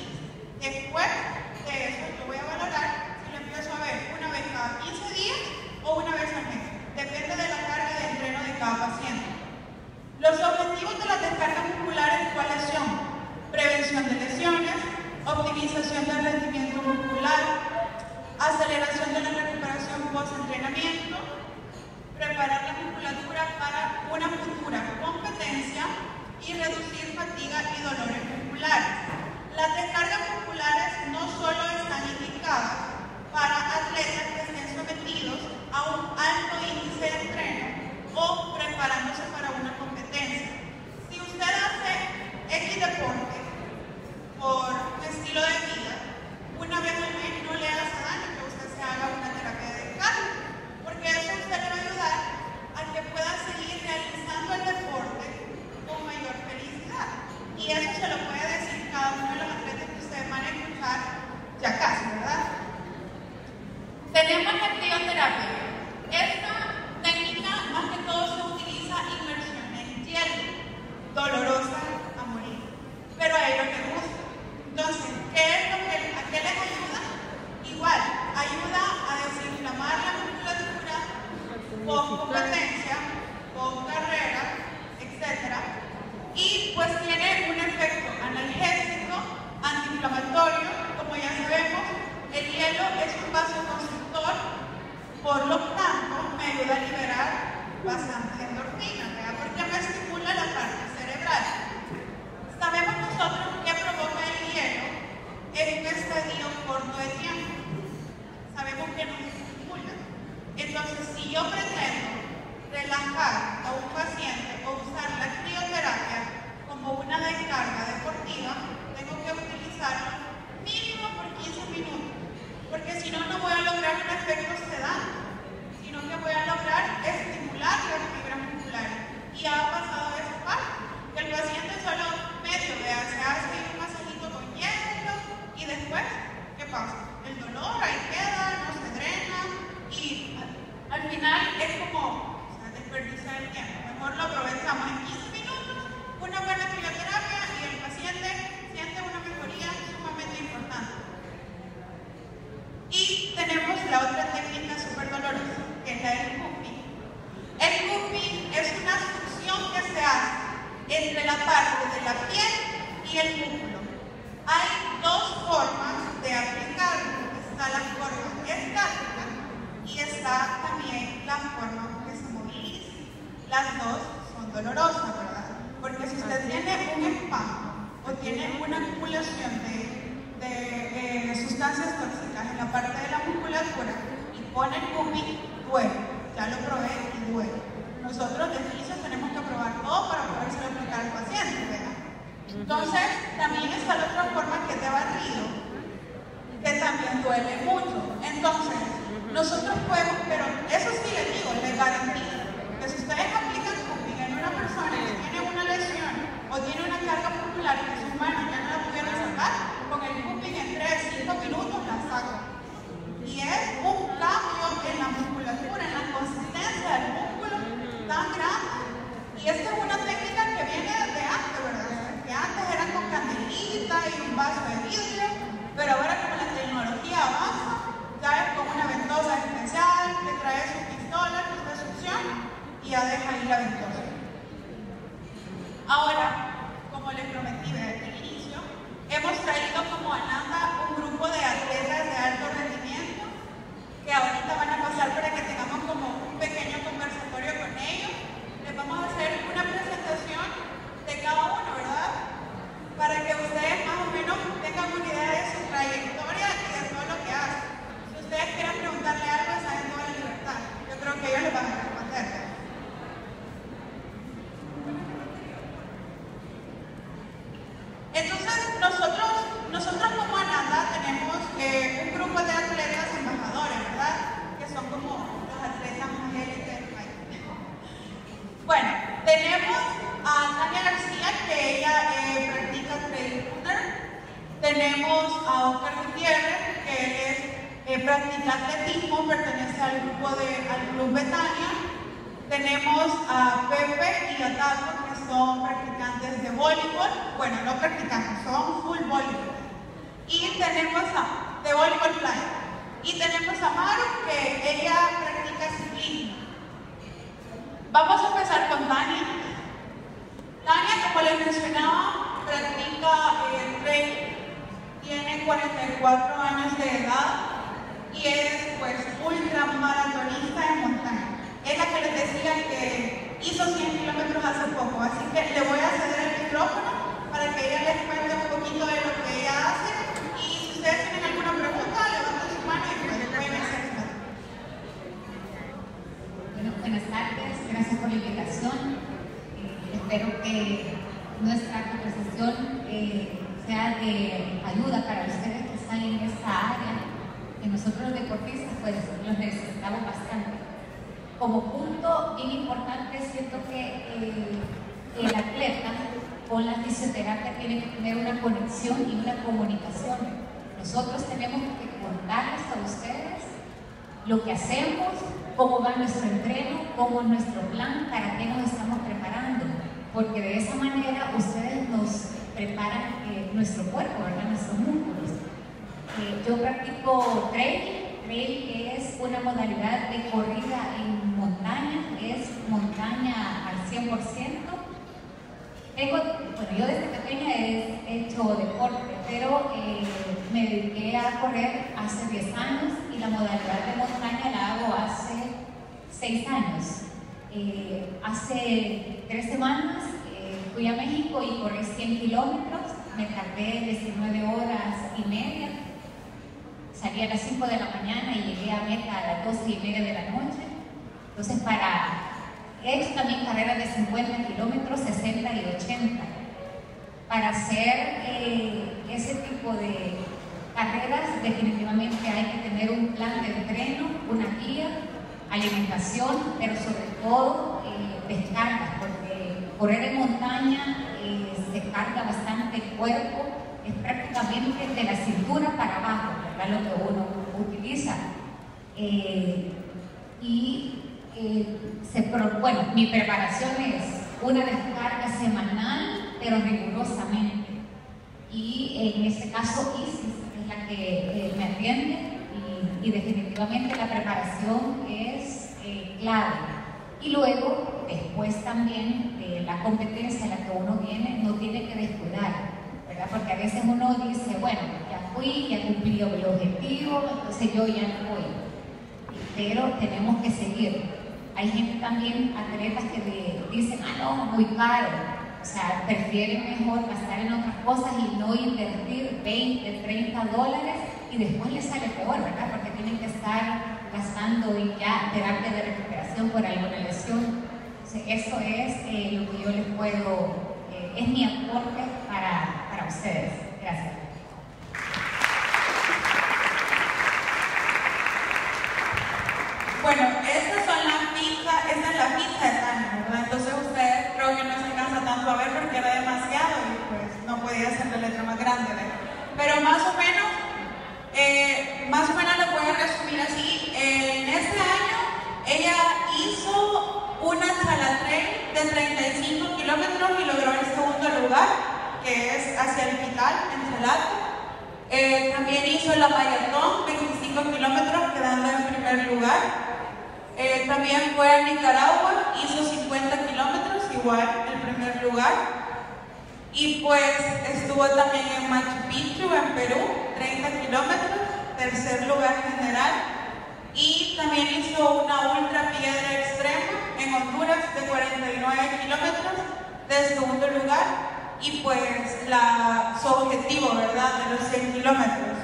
adecuados entrenamientos, preparar la musculatura para una futura competencia y reducir fatiga y dolores musculares. Las descargas musculares no solo están indicadas para atletas que estén sometidos a un alto índice de entreno o preparándose para una competencia. Si usted hace X deporte por un estilo de vida, una vez al mes no le hace daño que usted se haga una terapia de descarga, porque eso usted le va a ayudar a que pueda seguir realizando el deporte con mayor felicidad. Y eso se lo puede decir cada uno de los atletas que ustedes van a escuchar ya casi, ¿verdad? Tenemos la crioterapia. Esta técnica más que todo se utiliza inmersión en hielo, dolorosa a morir, pero a ellos les gusta. Entonces, ¿qué es lo que, ¿a qué les ayuda? Igual, ayuda a desinflamar la musculatura post competencia, post carrera, etcétera. Y pues tiene un efecto analgésico, antiinflamatorio. Como ya sabemos, el hielo es un vasoconstrictor, por lo tanto me ayuda a liberar bastante endorfina, ¿verdad? Porque me estimula la parte cerebral. Sabemos nosotros que provoca el hielo en un estadio corto de tiempo. Sabemos que nos estimula. Entonces, si yo pretendo relajar a un paciente o usar la crioterapia como una descarga deportiva, tengo que utilizarlo mínimo por quince minutos, porque si no, no voy a lograr un efecto sedante, sino que voy a lograr estimular las fibras musculares. Y ha pasado esa parte, que el paciente solo medio de se hace un masajito con hielo y después, ¿qué pasa? El dolor ahí queda, no se drena y al, al final es como... desperdiciar el tiempo. Mejor lo aprovechamos en quince minutos, una buena crioterapia y el paciente siente una mejoría sumamente importante. Y tenemos la otra técnica súper dolorosa, que es la del cupping. El cupping es una succión que se hace entre la parte de la piel y el músculo. Hay dos formas de aplicarlo. Está la forma estática y está también la forma... Las dos son dolorosas, ¿verdad? Porque si usted tiene un espasmo o tiene una acumulación de, de eh, sustancias tóxicas en la parte de la musculatura y pone el cupping, duele. Ya lo probé y duele. Nosotros de inicio tenemos que probar todo para poderse aplicar al paciente, ¿verdad? Entonces, también está la otra forma que es de barrido, que también duele mucho. Entonces, nosotros podemos, pero eso sí les digo, les garantizo. Si ustedes aplican cupping en una persona que tiene una lesión o tiene una carga muscular que su mano ya no la puede sacar, con el cupping en tres a cinco minutos la saca. Y es un cambio en la musculatura, en la consistencia del músculo tan grande. Y esta es una técnica que viene desde antes, ¿verdad? Que antes eran con candelita y un vaso de vidrio, pero ahora como la tecnología avanza, ya es con una ventosa especial que trae su pistola, su succión, y ya deja ahí la ventosa. Ahora, como les prometí desde el inicio, hemos traído como Ananda un grupo de atletas de alto rendimiento que ahorita van a pasar para que tengamos como un pequeño conversatorio con ellos. Les vamos a hacer una presentación de cada uno, ¿verdad? Para que ustedes más o menos tengan una idea de su trayectoria y de todo lo que hacen. Si ustedes quieren preguntarle algo, esa es toda la libertad. Yo creo que ellos les van a responder. Entonces, nosotros, nosotros como Ananda tenemos eh, un grupo de atletas embajadores, ¿verdad? Que son como los atletas más élites del país. Bueno, tenemos a Tania García, que ella eh, practica trail runner. Tenemos a Oscar Gutiérrez, que él es eh, practica atletismo, pertenece al grupo de, al Club Betania. Tenemos a Pepe y a Tato, son practicantes de voleibol, bueno, no practicantes, son full voleibol. Y tenemos a, de voleibol playa. Y tenemos a Maru, que ella practica ciclismo. Vamos a empezar con Tania. Tania, como les mencionaba, practica eh, trail, tiene cuarenta y cuatro años de edad y es pues ultra maratón. le voy a ceder el micrófono para que ella les cuente un poquito de lo que ella hace. Y si ustedes tienen alguna pregunta, levanten su mano y pueden hacerla. Bueno, buenas tardes, gracias por la invitación. Eh, espero que nuestra conversación eh, sea de ayuda para ustedes que están en esta área, que nosotros los deportistas pues los necesitamos bastante. Como punto bien importante, siento que eh, el atleta con la fisioterapia tiene que tener una conexión y una comunicación. Nosotros tenemos que contarles a ustedes lo que hacemos, cómo va nuestro entreno, cómo es nuestro plan, para qué nos estamos preparando, porque de esa manera ustedes nos preparan eh, nuestro cuerpo, ¿verdad? Nuestros músculos. Eh, yo practico trail. Trail es una modalidad de corrida en montaña, es montaña al cien por ciento. Tengo, bueno, yo desde pequeña he hecho deporte, pero eh, me dediqué a correr hace diez años y la modalidad de montaña la hago hace seis años. Eh, hace tres semanas eh, fui a México y corrí cien kilómetros, me tardé diecinueve horas y media. Salí a las cinco de la mañana y llegué a meta a las doce y media de la noche. Entonces, para... He hecho también carreras de cincuenta kilómetros, sesenta y ochenta. Para hacer eh, ese tipo de carreras, definitivamente hay que tener un plan de entreno, una guía, alimentación, pero sobre todo eh, descargas, porque correr en montaña eh, descarga bastante el cuerpo, es prácticamente de la cintura para abajo, ¿verdad? Lo que uno utiliza. Eh, y eh, se, pero, bueno, mi preparación es una descarga semanal, pero rigurosamente. Y en este caso, Isis es la que eh, me atiende y, y definitivamente la preparación es eh, clave. Y luego, después también de la competencia a la que uno viene, no tiene que descuidar. Porque a veces uno dice, bueno, ya fui, ya cumplí mi objetivo, entonces yo ya no voy. Pero tenemos que seguir. Hay gente también, atletas, que dicen, ah, no, muy caro. O sea, prefieren mejor gastar en otras cosas y no invertir veinte, treinta dólares y después les sale peor, ¿verdad? Porque tienen que estar gastando y ya terapia de recuperación por alguna lesión. Entonces, eso es eh, lo que yo les puedo, eh, es mi aporte para... para ustedes. Gracias. Bueno, estas son las pinzas, esta es la pinza de Tania, ¿verdad? Entonces ustedes creo que no se cansa tanto a ver porque era demasiado y pues no podía hacer la letra más grande, ¿verdad? Pero más o menos, eh, más o menos lo voy a resumir así. Eh, en este año ella hizo una sala trail de treinta y cinco kilómetros y logró el segundo lugar, que es hacia el Quintan, en Salado. Eh, también hizo la maratón, veinticinco kilómetros, quedando en primer lugar. Eh, también fue a Nicaragua, hizo cincuenta kilómetros, igual en primer lugar. Y pues estuvo también en Machu Picchu, en Perú, treinta kilómetros, tercer lugar general. Y también hizo una ultra piedra extrema en Honduras de cuarenta y nueve kilómetros, de segundo lugar. Y pues la, su objetivo, ¿verdad?, de los cien kilómetros.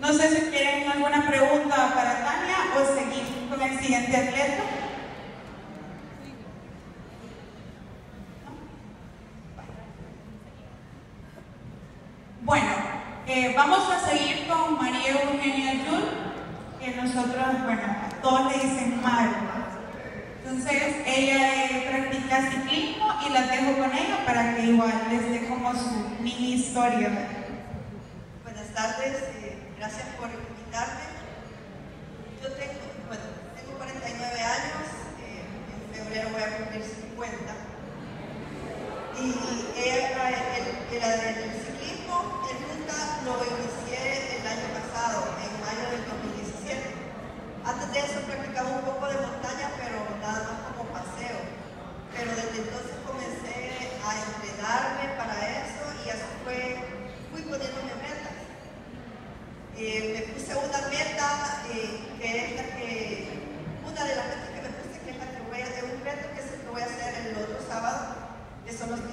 No sé si quieren alguna pregunta para Tania o seguir con el siguiente atleta. Bueno, eh, vamos a seguir con María Eugenia Yul, que nosotros, bueno, a todos le dicen Maru. Entonces, ella eh, practica ciclismo y la dejo con ella para que igual les dé como su mini historia. Buenas tardes, eh, gracias por invitarme. Yo tengo, bueno, tengo cuarenta y nueve años, eh, en febrero voy a cumplir cincuenta. Y eh, el, el, el, el ciclismo en ruta lo inicié el año pasado, en mayo del dos mil diecisiete. Antes de eso practicaba un poco de montaña, pero nada más como paseo. Pero desde entonces comencé a entrenarme para eso y así fue, fui poniéndome metas. Eh, me puse una meta eh, que es la que, una de las metas que me puse, que es la que voy a hacer, un reto que es el que voy a hacer el otro sábado, que son los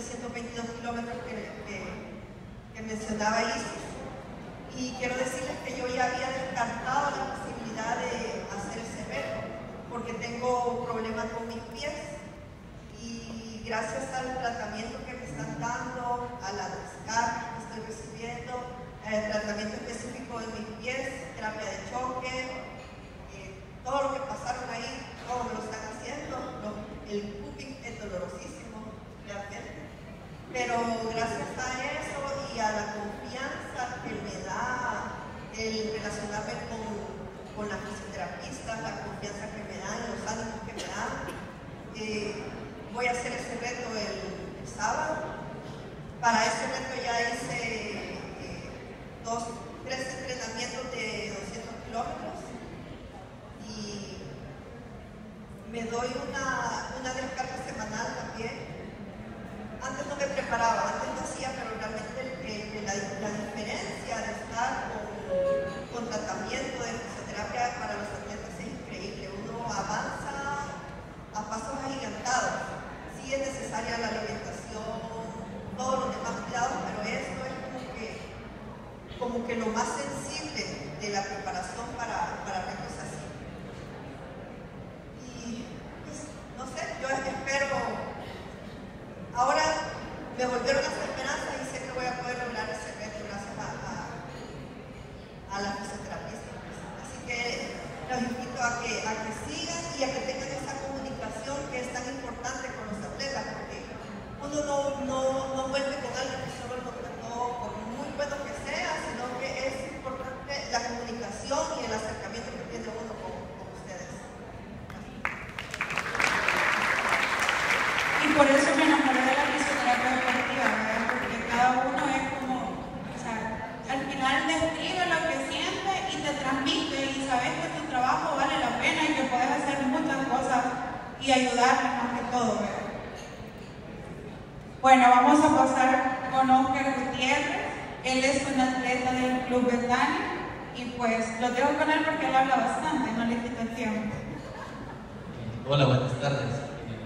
gracias al tratamiento que me están dando, a las descargas que estoy recibiendo, eh, tratamiento específico de mis pies, terapia de choque, eh, todo lo que pasaron ahí, todo me lo están haciendo, lo, el cupping es dolorosísimo realmente, pero gracias a eso y a la confianza que me da el relacionarme con, con las fisioterapistas, la confianza que me dan, los ánimos que me dan, eh, voy a hacer ese reto el, el sábado. Para ese reto ya hice eh, dos, tres entrenamientos de doscientos kilómetros y me doy una, una descarga semanal también. Antes no me preparaba, antes no hacía, pero realmente el, el, la, la diferencia de estar con, con tratamiento de fisioterapia para los atletas es increíble. Uno avanza a pasos agigantados. Sí es necesaria la alimentación, todos los demás cuidados, pero esto es como que, como que lo más sensible de la preparación para, para retos así. Y pues, no sé, yo espero, ahora me volvieron las esperanzas y sé que voy a poder lograr ese reto gracias a, a, a las fisioterapistas. Así que los invito a que, a que sigan y a que tengan esa comunicación que es tan importante con los atletas, porque uno no, no, no vuelve con algo que solo lo trató, por muy bueno que sea, sino que es importante la comunicación y el acercamiento que tiene uno con, con ustedes. Y por eso me enamoré de la fisioterapia deportiva, ¿verdad? Porque cada uno es como, o sea, al final describe lo que siente y te transmite y sabes que tu trabajo vale la pena y que puedes hacer muchas cosas y ayudar más que todo, ¿verdad? Bueno, vamos a pasar con Oscar Gutiérrez. Él es un atleta del Club de Tania y pues lo dejo con él porque él habla bastante, no le quito el tiempo. Hola, buenas tardes. Eh,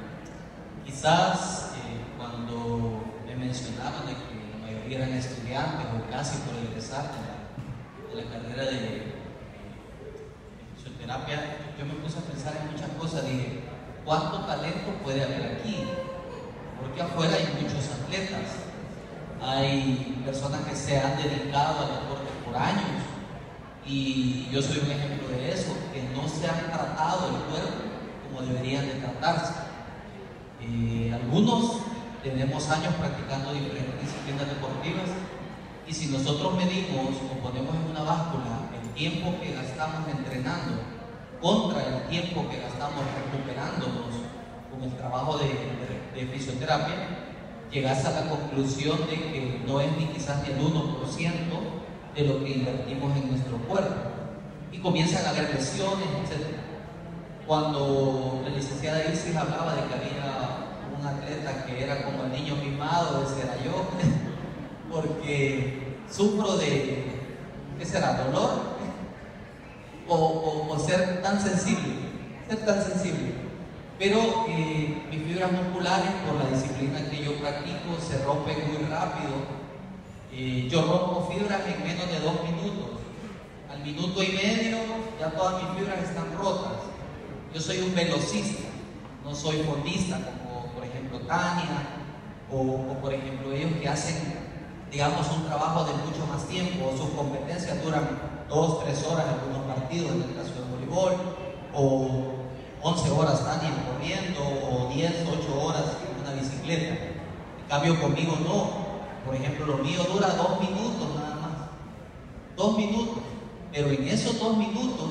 quizás eh, cuando me mencionaban de que la mayoría eran estudiantes o casi por egresar de, de la carrera de, de fisioterapia, yo me puse a pensar en muchas cosas. Dije, ¿cuánto talento puede haber aquí? Porque afuera hay muchos atletas, hay personas que se han dedicado al deporte por años y yo soy un ejemplo de eso, que no se han tratado el cuerpo como deberían de tratarse. Eh, algunos tenemos años practicando diferentes disciplinas deportivas y si nosotros medimos o ponemos en una báscula el tiempo que gastamos entrenando contra el tiempo que gastamos recuperándonos con el trabajo de, de de fisioterapia, llegas a la conclusión de que no es ni quizás ni el uno por ciento de lo que invertimos en nuestro cuerpo y comienzan a haber lesiones, etcétera. Cuando la licenciada Isis hablaba de que había un atleta que era como el niño mimado, ese era yo, porque sufro de, ¿qué será? ¿Dolor? O, o, o ser tan sensible, ser tan sensible. Pero eh, mis fibras musculares, por la disciplina que yo practico, se rompen muy rápido. Eh, yo rompo fibras en menos de dos minutos. Al minuto y medio ya todas mis fibras están rotas. Yo soy un velocista, no soy fondista como por ejemplo Tania o, o por ejemplo ellos que hacen, digamos, un trabajo de mucho más tiempo. Sus competencias duran dos, tres horas en algunos partidos, en el caso de voleibol, o once horas Tania corriendo o diez, ocho horas en una bicicleta. En cambio conmigo no. Por ejemplo, lo mío dura dos minutos nada más. Dos minutos. Pero en esos dos minutos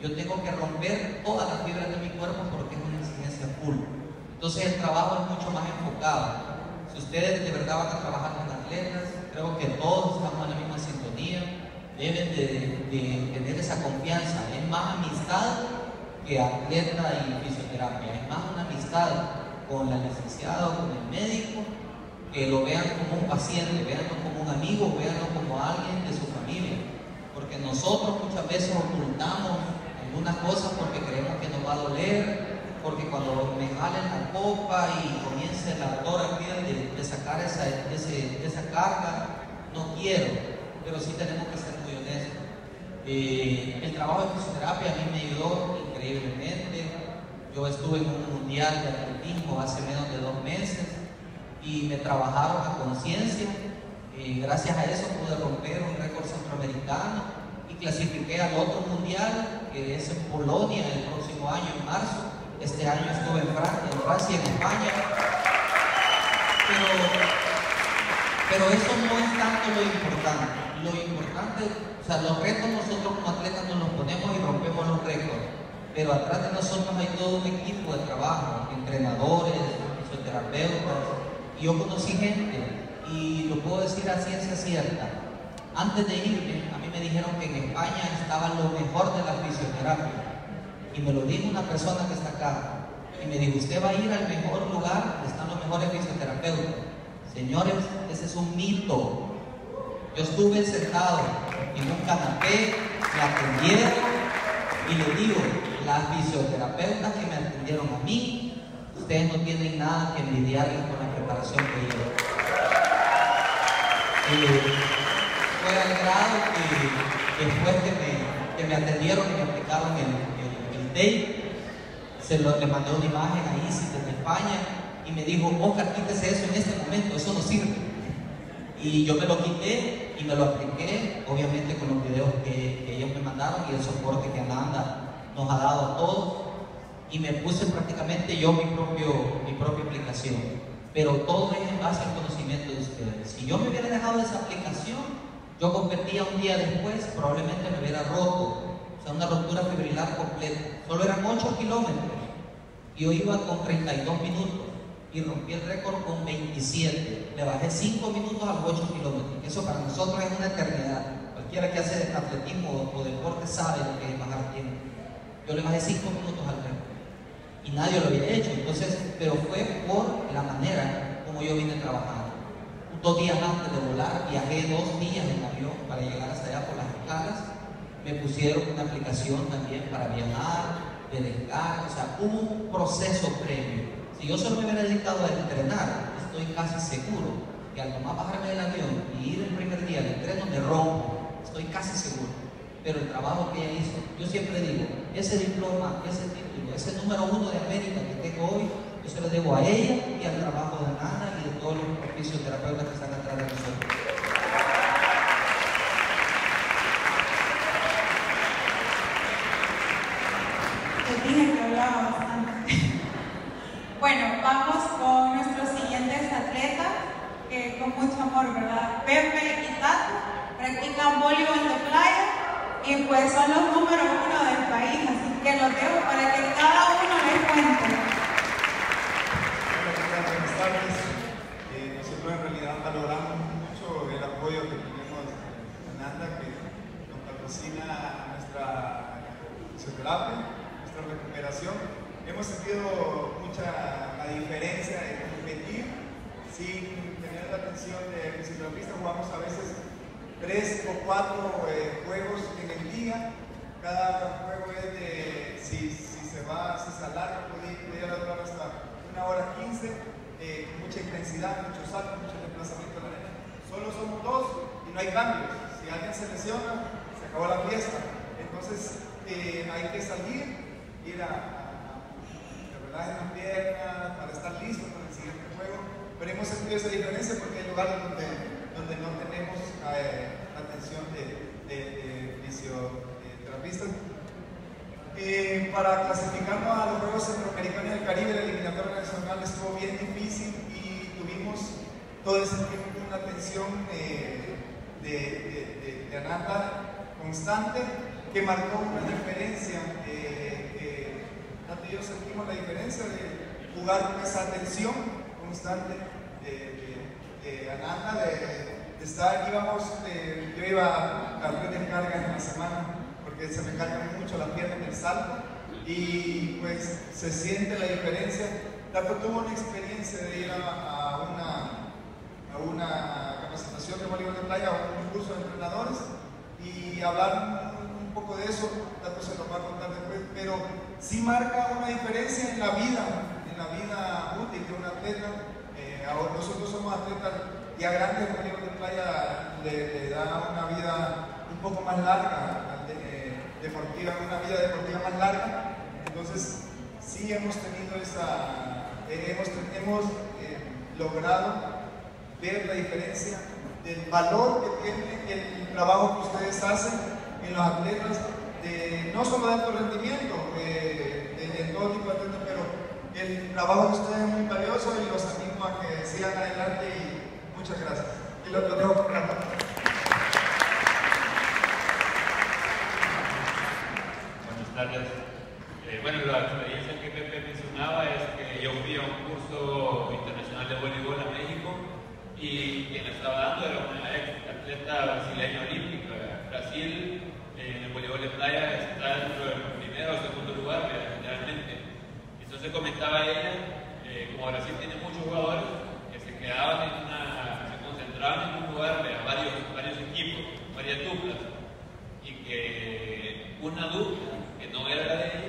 yo tengo que romper todas las fibras de mi cuerpo porque es una exigencia full. Entonces el trabajo es mucho más enfocado. Si ustedes de verdad van a trabajar con atletas, creo que todos estamos en la misma sintonía. Deben de, de, de tener esa confianza. Es más amistad que atleta y fisioterapia, es más una amistad con la licenciada o con el médico, que lo vean como un paciente, veanlo como un amigo, veanlo como alguien de su familia, porque nosotros muchas veces ocultamos algunas cosas porque creemos que nos va a doler, porque cuando me jalen la copa y comience la dolor aquí de, de sacar esa, ese, esa carga, no quiero, pero sí tenemos que ser muy honestos. Eh, el trabajo de fisioterapia a mí me ayudó increíblemente. Yo estuve en un mundial de atletismo hace menos de dos meses y me trabajaron a conciencia. Eh, gracias a eso pude romper un récord centroamericano y clasifiqué al otro mundial, que es en Polonia el próximo año, en marzo. Este año estuve en Francia, en, Francia, en España. Pero, pero eso no es tanto lo importante. Lo importante, o sea, los retos nosotros como atletas nos los ponemos y rompemos los récords. Pero atrás de nosotros hay todo un equipo de trabajo, entrenadores, fisioterapeutas. Y yo conocí gente, y lo puedo decir a ciencia cierta. Antes de irme, a mí me dijeron que en España estaba lo mejor de la fisioterapia. Y me lo dijo una persona que está acá. Y me dijo, usted va a ir al mejor lugar donde están los mejores fisioterapeutas. Señores, ese es un mito. Yo estuve sentado en un canapé, me atendieron, y les digo, las fisioterapeutas que me atendieron a mí, ustedes no tienen nada que envidiarles con la preparación que yo. Eh, fue al grado que después que me, que me atendieron y me aplicaron el, el, el tape, se lo, le mandé una imagen a Isis desde España y me dijo, Oscar, quítese eso en este momento, eso no sirve. Y yo me lo quité y me lo apliqué, obviamente con los videos que, que ellos me mandaron y el soporte que Fernanda nos ha dado a todos, y me puse prácticamente yo mi, propio, mi propia aplicación. Pero todo es en base al conocimiento de ustedes. Si yo me hubiera dejado esa aplicación, yo competía un día después, probablemente me hubiera roto, o sea, una rotura fibrilar completa. Solo eran ocho kilómetros y yo iba con treinta y dos minutos y rompí el récord con veintisiete. Le bajé cinco minutos a los ocho kilómetros. Eso para nosotros es una eternidad. Cualquiera que hace atletismo o deporte sabe lo que es bajar tiempo. Yo le bajé cinco minutos al récord y nadie lo había hecho, entonces, pero fue por la manera como yo vine trabajando. Dos días antes de volar, viajé dos días en avión para llegar hasta allá por las escalas. Me pusieron una aplicación también para viajar, de descarga, o sea, hubo un proceso previo. Si yo solo me hubiera dedicado a entrenar, estoy casi seguro que al nomás bajarme del avión y ir el primer día al entreno me rompo, estoy casi seguro. Pero el trabajo que ella hizo, yo siempre digo, ese diploma, ese título, ese número uno de América que tengo hoy, yo se lo debo a ella y al trabajo de Nana y de todos los fisioterapeutas que están atrás de nosotros. Yo dije que hablaba bastante. Bueno, vamos con nuestros siguientes atletas, que con mucho amor, ¿verdad? Pepe y Tato practican voleibol de playa. Y pues son los números uno del país, así que los dejo para que cada uno les cuente. Hola, ¿qué tal? Buenas tardes. Eh, nosotros en realidad valoramos mucho el apoyo que tenemos de Fernanda, que nos patrocina nuestra fisioterapia, nuestra recuperación. Hemos sentido mucha la diferencia de competir sin tener la atención de fisioterapista. Jugamos a veces tres o cuatro eh, juegos en el día. Cada juego es de, si, si se va, si se alarga, puede durar hasta una hora quince, eh, mucha intensidad, muchos saltos, mucho desplazamiento de la arena. Solo somos dos y no hay cambios. Si alguien se lesiona, se acabó la fiesta. Entonces eh, hay que salir, ir a, a, a relajar las piernas para estar listos para el siguiente juego. Pero hemos sentido esa diferencia porque hay lugares donde donde no tenemos eh, atención de, de, de fisioterapeutas. Eh, para clasificarnos a los Juegos Centroamericanos del Caribe, la eliminatoria nacional estuvo bien difícil y tuvimos todo ese tiempo una tensión eh, de, de, de, de Ananda constante que marcó una diferencia. Eh, eh, tanto yo sentimos la diferencia de jugar con esa tensión constante. Eh, Eh, Ananda, de, de estar, íbamos, eh, yo iba a tres descargas en la semana porque se me cargan mucho las piernas del salto y pues se siente la diferencia. Tato tuvo una experiencia de ir a, a, una, a una capacitación de voleibol de playa o un curso de entrenadores y hablar un, un poco de eso. Tato se lo va a contar después, pero sí marca una diferencia en la vida, en la vida útil de un atleta. Ahora nosotros somos atletas ya grandes, el voleibol de playa le, le da una vida un poco más larga, de, eh, deportiva, una vida deportiva más larga. Entonces, sí sí hemos tenido esa, eh, hemos, hemos eh, logrado ver la diferencia del valor que tiene el trabajo que ustedes hacen en los atletas, de, no solo de alto rendimiento, eh, de, de todo tipo de atletas, pero el trabajo de ustedes es muy valioso y los animo a que sigan adelante y muchas gracias. Y los, los dejo por la parte. Buenas tardes. Eh, bueno, la experiencia que Pepe mencionaba es que yo fui a un curso internacional de voleibol a México y quien estaba dando era una ex atleta brasileña olímpica. Brasil, eh, en el voleibol de playa, está dentro del primero o segundo lugar, generalmente. Entonces comentaba ella, eh, como Brasil tiene muchos jugadores que se quedaban en una, se concentraban en un lugar, de varios, varios equipos, varias duplas, y que una dupla que no era la de ella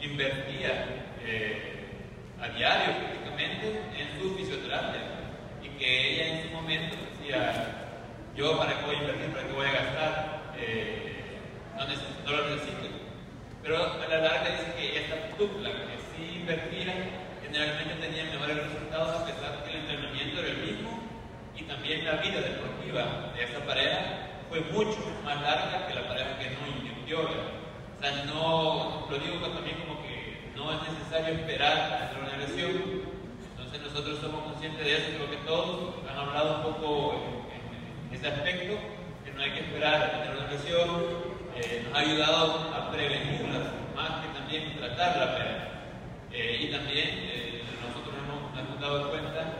invertía eh, a diario prácticamente en su fisioterapia, y que ella en su momento decía: yo para qué voy a invertir, para qué voy a gastar, eh, no, necesito, no lo necesito. Pero a la larga dice que esta dupla que sí invertía generalmente tenía mejores resultados, a pesar que el entrenamiento era el mismo y también la vida deportiva de esa pareja fue mucho más larga que la pareja que no invirtió. O sea, no, lo digo también como que no es necesario esperar a hacer una lesión. Entonces nosotros somos conscientes de eso, creo que todos han hablado un poco ese aspecto, que no hay que esperar a tener una lesión. Eh, nos ha ayudado a prevenirlas más que también tratarla, pero, eh, y también eh, nosotros hemos, hemos dado cuenta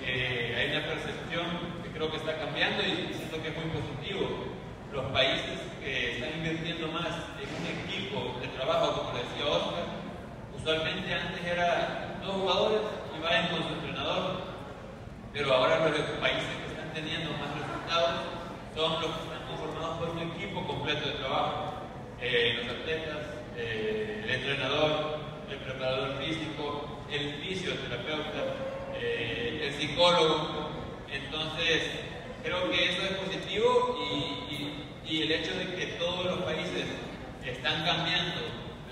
que hay una percepción que creo que está cambiando y siento que es muy positivo. Los países que están invirtiendo más en un equipo de trabajo, como decía Oscar, usualmente antes eran dos jugadores y vayan con su entrenador, pero ahora los países que están teniendo más son los que están conformados por un equipo completo de trabajo. Eh, los atletas, eh, el entrenador, el preparador físico, el fisioterapeuta, eh, el psicólogo. Entonces, creo que eso es positivo y, y, y el hecho de que todos los países están cambiando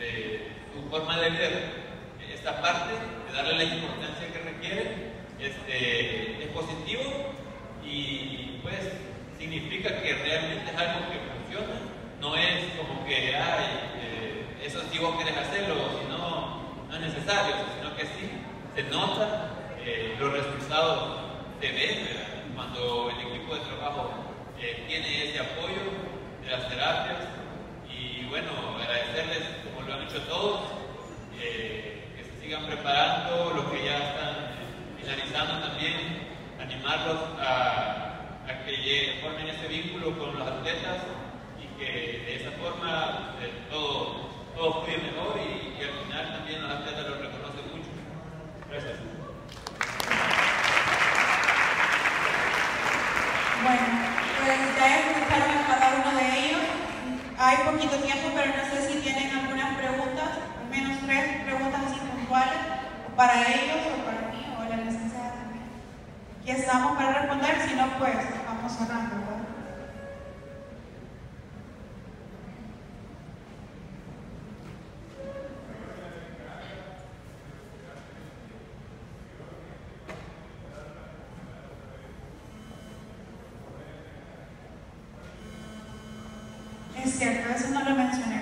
eh, su forma de ver esta parte, de darle la importancia que requiere, este, es positivo. Y pues significa que realmente es algo que funciona, no es como que ay, eh, eso si vos querés hacerlo, si no, no es necesario, sino que sí, se nota, eh, los resultados se ven, ¿verdad? Cuando el equipo de trabajo eh, tiene ese apoyo de las terapias. Y bueno, agradecerles, como lo han hecho todos, eh, que se sigan preparando, los que ya están eh, finalizando también, animarlos a, a que formen ese vínculo con los atletas y que de esa forma eh, todo, todo fluye mejor y, y al final también los atletas los reconocen mucho. Gracias. Bueno, pues ya escucharon a cada uno de ellos. Hay poquito tiempo, pero no sé si tienen algunas preguntas, al menos tres preguntas así puntuales, para ellos o para mí o la licenciada. Y estamos para responder, si no, pues vamos sonando, ¿verdad? Es cierto, eso no lo mencioné.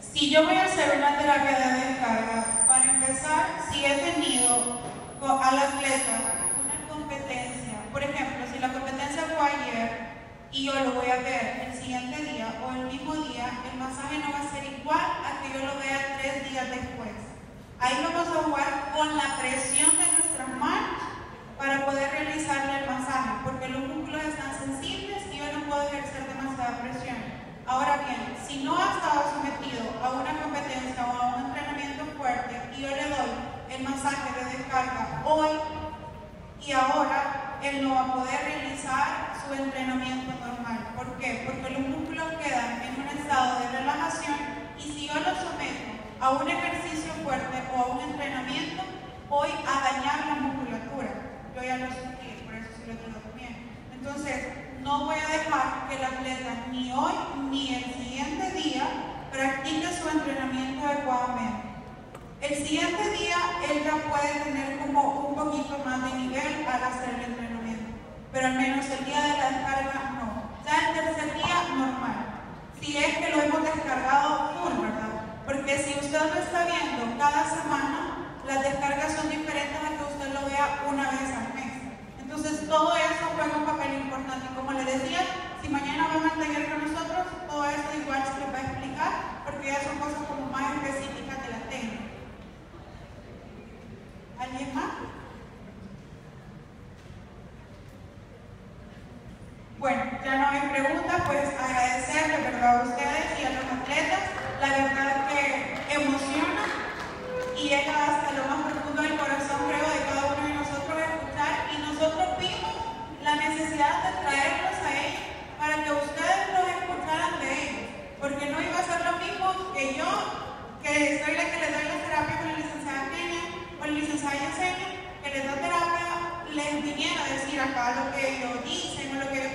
Si yo voy a hacer una terapia de descarga, para empezar, si he tenido al atleta competencia, por ejemplo, si la competencia fue ayer y yo lo voy a ver el siguiente día o el mismo día, el masaje no va a ser igual a que yo lo vea tres días después. Ahí vamos a jugar con la presión de nuestras manos para poder realizarle el masaje, porque los músculos están sensibles y yo no puedo ejercer demasiada presión. Ahora bien, si no ha estado sometido a una competencia o a un entrenamiento fuerte y yo le doy el masaje de descarga hoy, y ahora él no va a poder realizar su entrenamiento normal. ¿Por qué? Porque los músculos quedan en un estado de relajación y si yo lo someto a un ejercicio fuerte o a un entrenamiento, voy a dañar la musculatura. Yo ya lo sufrí, por eso sí lo tengo también. Entonces, no voy a dejar que el atleta ni hoy ni el siguiente día practique su entrenamiento adecuadamente. El siguiente pero puede tener como un poquito más de nivel al hacer el entrenamiento. Pero al menos el día de la descarga no. Ya el tercer día, normal. Si es que lo hemos descargado full, ¿verdad? Porque si usted lo está viendo cada semana, las descargas son diferentes a que usted lo vea una vez al mes. Entonces todo eso juega un papel importante. Como les decía, si mañana van al taller con nosotros, todo esto igual se les va a explicar, porque ya son cosas como más específicas de la técnica. ¿Alguien más? Bueno, ya no hay preguntas, pues agradecerles, ¿verdad?, a ustedes y a los atletas. La verdad que emociona y llega hasta lo más profundo del corazón, creo, de cada uno de nosotros escuchar, y nosotros vimos la necesidad de traerlos a ellos para que ustedes los escucharan de ellos, porque no iba a ser lo mismo que yo, que soy la que les doy la terapia con la licenciada Kenia o la licenciada Yul, que les da terapia, les viniera a decir acá lo que ellos dicen o lo que